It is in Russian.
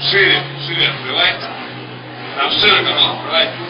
Шире открывай. Там широко открывай.